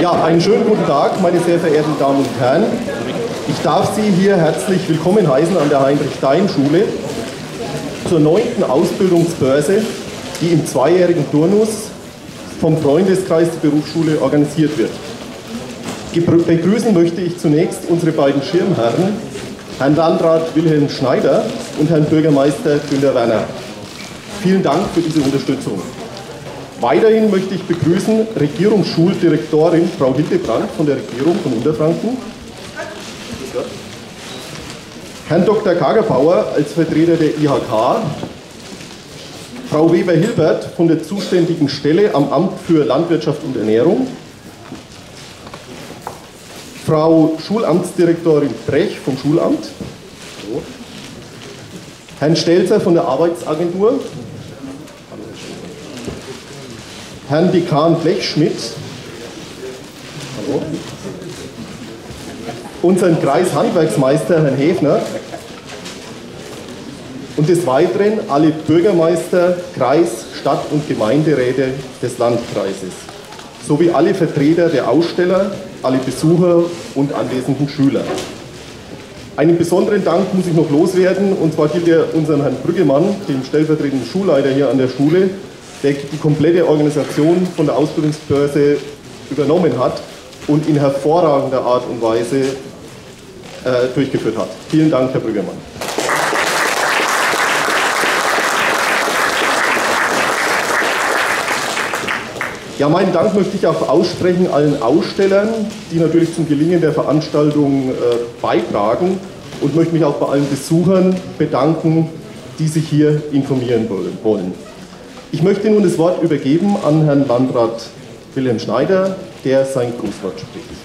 Ja, einen schönen guten Tag, meine sehr verehrten Damen und Herren. Ich darf Sie hier herzlich willkommen heißen an der Heinrich-Thein-Schule zur 9. Ausbildungsbörse, die im zweijährigen Turnus vom Freundeskreis der Berufsschule organisiert wird. Begrüßen möchte ich zunächst unsere beiden Schirmherren, Herrn Landrat Wilhelm Schneider und Herrn Bürgermeister Günther Werner. Vielen Dank für diese Unterstützung. Weiterhin möchte ich begrüßen Regierungsschuldirektorin Frau Hildebrandt von der Regierung von Unterfranken, Herrn Dr. Kagerbauer als Vertreter der IHK, Frau Weber-Hilbert von der zuständigen Stelle am Amt für Landwirtschaft und Ernährung, Frau Schulamtsdirektorin Brech vom Schulamt, Herrn Stelzer von der Arbeitsagentur, Herrn Dekan Flechschmidt, unseren Kreishandwerksmeister Herrn Häfner und des Weiteren alle Bürgermeister, Kreis-, Stadt- und Gemeinderäte des Landkreises sowie alle Vertreter der Aussteller, alle Besucher und anwesenden Schüler. Einen besonderen Dank muss ich noch loswerden, und zwar gilt er unserem Herrn Brüggemann, dem stellvertretenden Schulleiter hier an der Schule, der die komplette Organisation von der Ausbildungsbörse übernommen hat und in hervorragender Art und Weise durchgeführt hat. Vielen Dank, Herr Brüggemann. Ja, meinen Dank möchte ich auch aussprechen allen Ausstellern, die natürlich zum Gelingen der Veranstaltung beitragen, und möchte mich auch bei allen Besuchern bedanken, die sich hier informieren wollen. Ich möchte nun das Wort übergeben an Herrn Landrat Wilhelm Schneider, der sein Grußwort spricht.